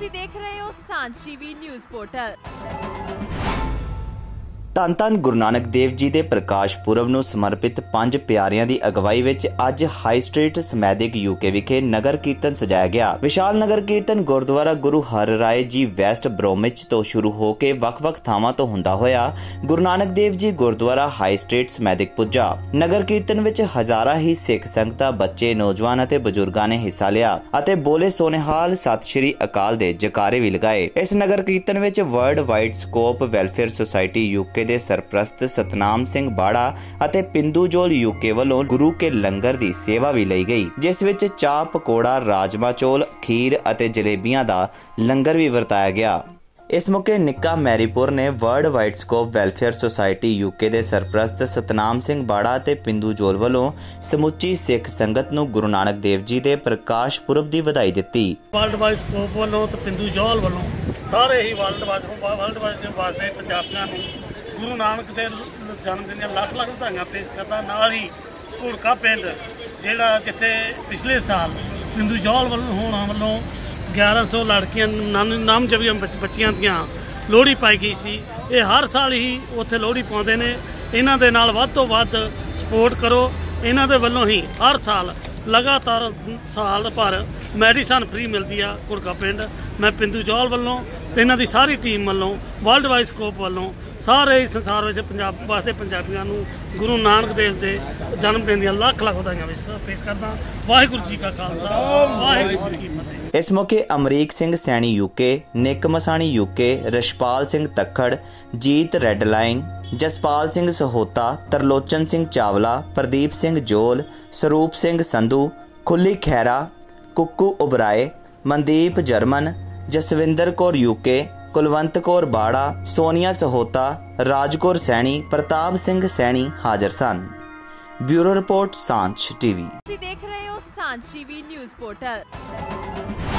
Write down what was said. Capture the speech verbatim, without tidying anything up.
देख रहे हो सांझ टीवी न्यूज़ पोर्टल। धन धन गुरु नानक देव जी के प्रकाश पुरब को समर्पित पंज प्यारियां की अगवाई विच अज हाई स्ट्रीट समैदिक यूके विखे नगर कीर्तन सजाया गया। विशाल नगर कीर्तन गुरुद्वारा गुरु हर राय जी वैस्ट ब्रोमिच तो शुरू होकर वख-वख थावां तो हुंदा होया Guru Nanak Dev ji gurdwara high street Smethwick पुज्जा। नगर कीर्तन विच हजारां ही सिख संगतां, बच्चे, नौजवान अते बजुर्गां ने हिस्सा लिया अते बोले सोनिहाल सत श्री अकाल दे जयकारे भी लगाए। इस नगर कीर्तन विच world wide scope welfare society UK दे सरप्रस्त सतनाम सिंह बाड़ा अते पिंदू जोल यूके वालों गुरु के लंगर दी सेवा भी लई गई, जिस विच चाह, पकौड़ा, राजमा चौल, खीर अते जलेबियां दा लंगर भी वरताया गया। इस मौके निक्का मैरीपुर ने world wide scope welfare society UK दे सरप्रस्त सतनाम सिंह बाड़ा ते पिंदू जोल वालों समुची सिख संगत नूं गुरु नानक देव जी दे प्रकाश पुरब दी वधाई दित्ती। वर्ल्ड वाइड स्कोप वालों ते पिंदू जोल वालों सारे ही वर्ल्ड वाइड वर्ल्ड वाइड वास्ते पंजाबियां नूं गुरु नानक देव जन्मदिन दिन लख लख बधाइयां पेश करता। नाल ही ढोलका पिंड जिहड़ा जिथे पिछले साल पिंदू जौल वालों होना वालों ग्यारह सौ लड़कियां नामजद बच्चियां दियां लोहड़ी पाई गई सी। ये हर साल ही उत्थे लोहड़ी पाते हैं। इन्हां दे नाल वध तों वध सपोर्ट करो। इन्हां दे वल्लों ही हर साल लगातार साल भर ਮੈਡੀਸਨ फ्री मिलती है ਢੋਲਕਾ ਪਿੰਡ। मैं पिंदू जौल वालों इन्हां दी सारी टीम वालों वर्ल्ड वाइड स्कोप वालों ਸਾਰੇ ਹੀ ਸੰਸਾਰ ਵਿੱਚ ਪੰਜਾਬ ਵਾਸਤੇ ਪੰਜਾਬੀਆਂ ਨੂੰ ਗੁਰੂ ਨਾਨਕ ਦੇਵ ਦੇ ਜਨਮ ਦਿਨ ਦੀਆਂ ਲੱਖ ਲੱਖ ਵਧਾਈਆਂ ਪੇਸ਼ ਕਰਦਾ। ਵਾਹਿਗੁਰੂ ਜੀ ਕਾ ਖਾਲਸਾ, ਵਾਹਿਗੁਰੂ ਜੀ ਕੀ ਫਤਿਹ। इस मौके अमरीक सिंह सैनी यूके, निक मसाणी यूके, रशपाल सिंह तखड़, जीत रेडलाइन, जसपाल सिंह सोहोता, तरलोचन सिंह चावला, प्रदीप सिंह जोल, सरूप सिंह संधू, खुली खैरा, कुकू उबराय, मनदीप जर्मन, जसविंदर कौर यूके, कुलवंत कौर बाड़ा, सोनिया सोहोता, राजकौर सैनी, प्रताप सिंह सैनी हाजिर सन। Bureau report Sanjh TV. देख रहे हो सांझ टीवी न्यूज़ पोर्टल।